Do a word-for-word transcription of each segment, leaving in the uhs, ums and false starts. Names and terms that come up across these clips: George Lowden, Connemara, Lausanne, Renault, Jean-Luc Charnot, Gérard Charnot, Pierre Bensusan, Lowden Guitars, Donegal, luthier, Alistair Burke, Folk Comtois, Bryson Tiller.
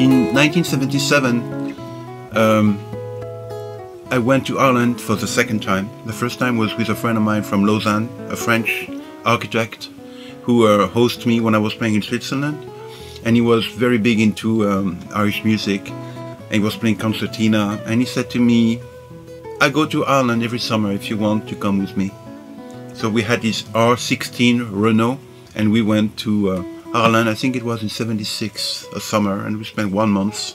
In nineteen seventy-seven, um, I went to Ireland for the second time. The first time was with a friend of mine from Lausanne, a French architect who uh, hosted me when I was playing in Switzerland. And he was very big into um, Irish music, and he was playing concertina, and he said to me, "I go to Ireland every summer if you want to come with me." So we had this R sixteen Renault, and we went to uh, Ireland. I think it was in seventy-six, a summer, and we spent one month.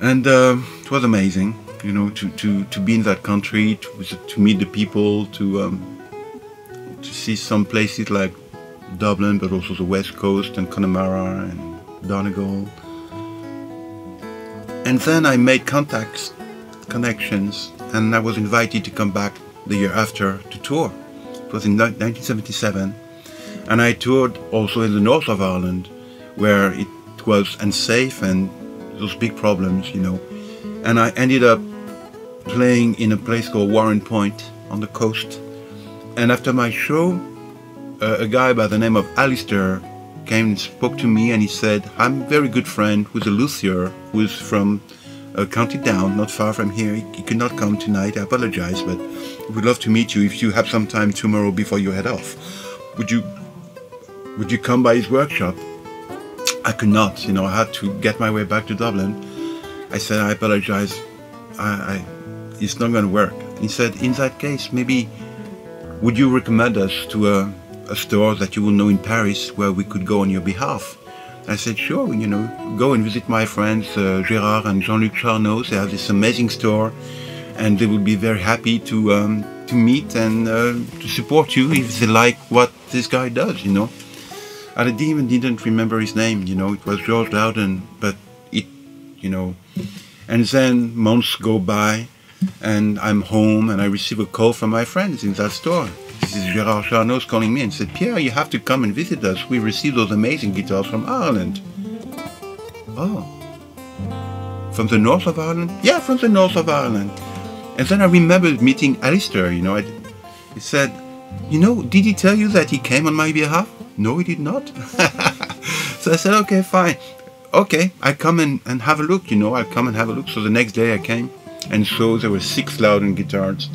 And uh, it was amazing, you know, to, to, to be in that country, to, to meet the people, to, um, to see some places like Dublin, but also the West Coast and Connemara and Donegal. And then I made contacts, connections, and I was invited to come back the year after to tour. It was in nineteen seventy-seven, and I toured also in the north of Ireland, where it was unsafe and those big problems, you know. And I ended up playing in a place called Warren Point on the coast. And after my show, Uh, a guy by the name of Alistair came and spoke to me, and he said, "I'm a very good friend who's a luthier who's from uh, County Down, not far from here. He, he could not come tonight, I apologize, but we'd love to meet you if you have some time tomorrow before you head off. Would you would you come by his workshop?" I could not, you know, I had to get my way back to Dublin. I said, "I apologize, I, I, it's not going to work." He said, "In that case, maybe would you recommend us to a a store that you will know in Paris where we could go on your behalf?" I said, "Sure, you know, go and visit my friends uh, Gérard and Jean-Luc Charnot. They have this amazing store, and they will be very happy to um, to meet and uh, to support you if they like what this guy does, you know." And I didn't even didn't remember his name, you know. It was George Lowden, but it, you know. And then months go by, and I'm home, and I receive a call from my friends in that store. This is Gérard Charnot calling me and said, "Pierre, you have to come and visit us. We received those amazing guitars from Ireland." "Oh, from the north of Ireland?" "Yeah, from the north of Ireland." And then I remembered meeting Alistair, you know. I, he said, "You know, did he tell you that he came on my behalf?" "No, he did not." So I said, "Okay, fine. Okay, I come and, and have a look, you know. I'll come and have a look." So the next day I came, and so there were six Lowden guitars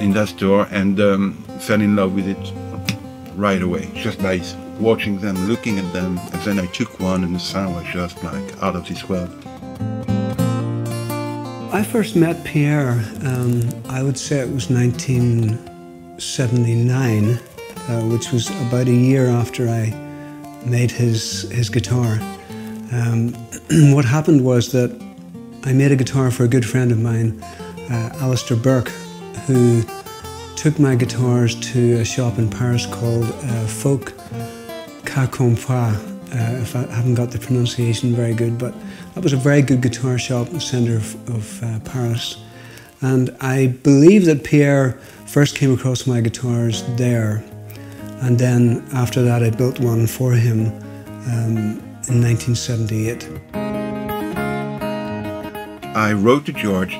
in that store, and um, fell in love with it right away, just by watching them, looking at them. And then I took one, and the sound was just like out of this world. I first met Pierre, um, I would say it was nineteen seventy-nine, uh, which was about a year after I made his, his guitar. Um, what happened was that I made a guitar for a good friend of mine, uh, Alistair Burke, who took my guitars to a shop in Paris called uh, Folk Comtois. Uh, if I haven't got the pronunciation very good, but that was a very good guitar shop in the centre of, of uh, Paris. And I believe that Pierre first came across my guitars there, and then after that I built one for him um, in nineteen seventy-eight. I wrote to George.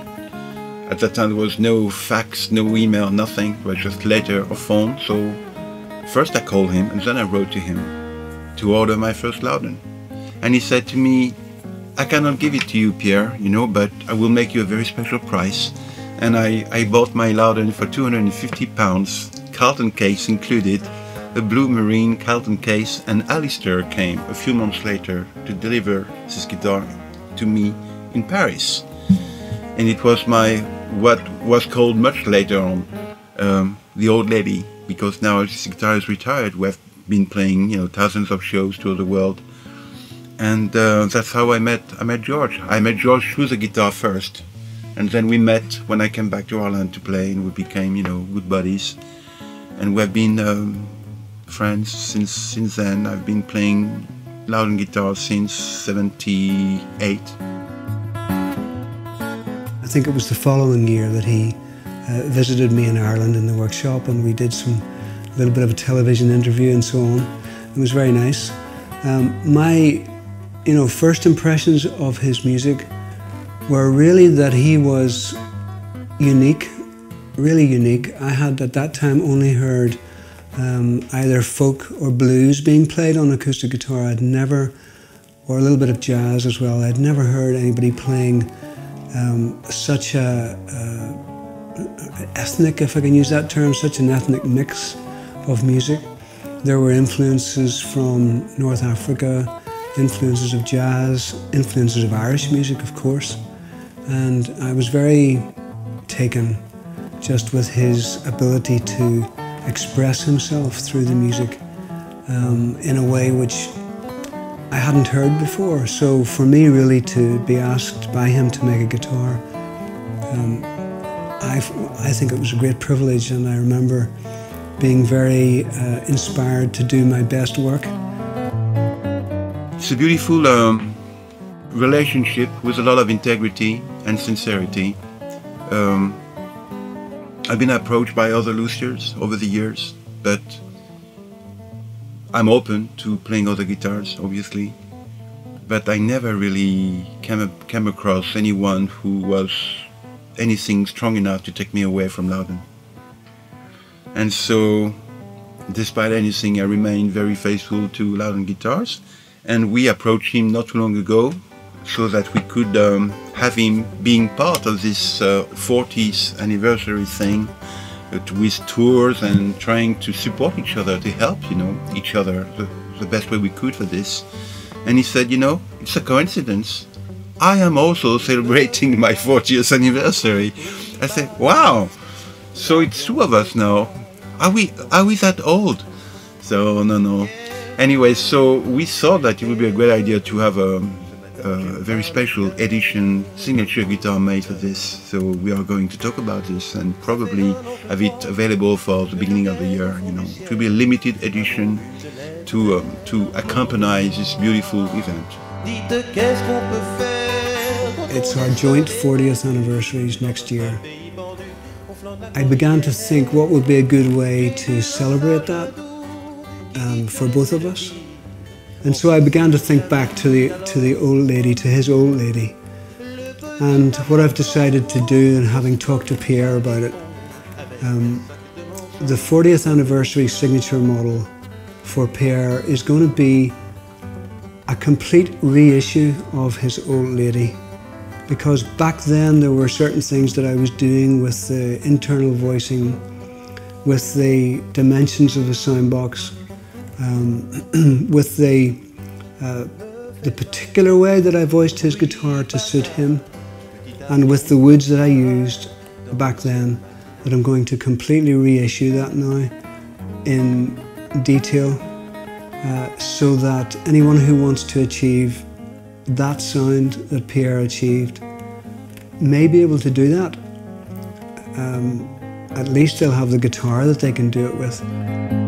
At that time there was no fax, no email, nothing. It was just letter or phone. So first I called him, and then I wrote to him to order my first Lowden. And he said to me, "I cannot give it to you, Pierre, you know, but I will make you a very special price." And I, I bought my Lowden for two hundred and fifty pounds, Carlton case included, a blue marine Carlton case, and Alistair came a few months later to deliver this guitar to me in Paris. And it was my, what was called much later on, um, the old lady, because now this guitar is retired. We have been playing, you know, thousands of shows to the world, and uh, that's how I met I met George. I met George through the guitar first, and then we met when I came back to Ireland to play, and we became, you know, good buddies, and we have been um, friends since since then. I've been playing Lowden guitars since seventy-eight. I think it was the following year that he uh, visited me in Ireland in the workshop, and we did some a little bit of a television interview and so on. It was very nice. Um, my, you know, first impressions of his music were really that he was unique, really unique. I had at that time only heard um, either folk or blues being played on acoustic guitar. I'd never or a little bit of jazz as well. I'd never heard anybody playing um, such a, a ethnic, if I can use that term, such an ethnic mix of music. There were influences from North Africa, influences of jazz, influences of Irish music, of course. And I was very taken just with his ability to express himself through the music um, in a way which I hadn't heard before. So for me, really, to be asked by him to make a guitar, um, I, I think it was a great privilege, and I remember being very uh, inspired to do my best work. It's a beautiful um, relationship with a lot of integrity and sincerity. Um, I've been approached by other luthiers over the years, but I'm open to playing other guitars, obviously. But I never really came, came across anyone who was anything strong enough to take me away from Lowden. And so, despite anything, I remained very faithful to Lowden Guitars. And we approached him not too long ago so that we could um, have him being part of this uh, fortieth anniversary thing uh, with tours and trying to support each other, to help, you know, each other the, the best way we could for this. And he said, you know, it's a coincidence. I am also celebrating my fortieth anniversary. I said, wow, so it's two of us now. Are we, are we that old? So, no, no. Anyway, so we thought that it would be a great idea to have a, a very special edition signature guitar made for this. So we are going to talk about this and probably have it available for the beginning of the year, you know, to be a limited edition to, um, to accompany this beautiful event. It's our joint fortieth anniversaries next year. I began to think what would be a good way to celebrate that um, for both of us. And so I began to think back to the, to the old lady, to his old lady. And what I've decided to do, and having talked to Pierre about it, um, the fortieth anniversary signature model for Pierre is going to be a complete reissue of his old lady. Because back then there were certain things that I was doing with the internal voicing, with the dimensions of the soundbox, um, with the, uh, the particular way that I voiced his guitar to suit him, and with the woods that I used back then, that I'm going to completely reissue that now in detail, uh, so that anyone who wants to achieve that sound that Pierre achieved may be able to do that. Um, at least they'll have the guitar that they can do it with.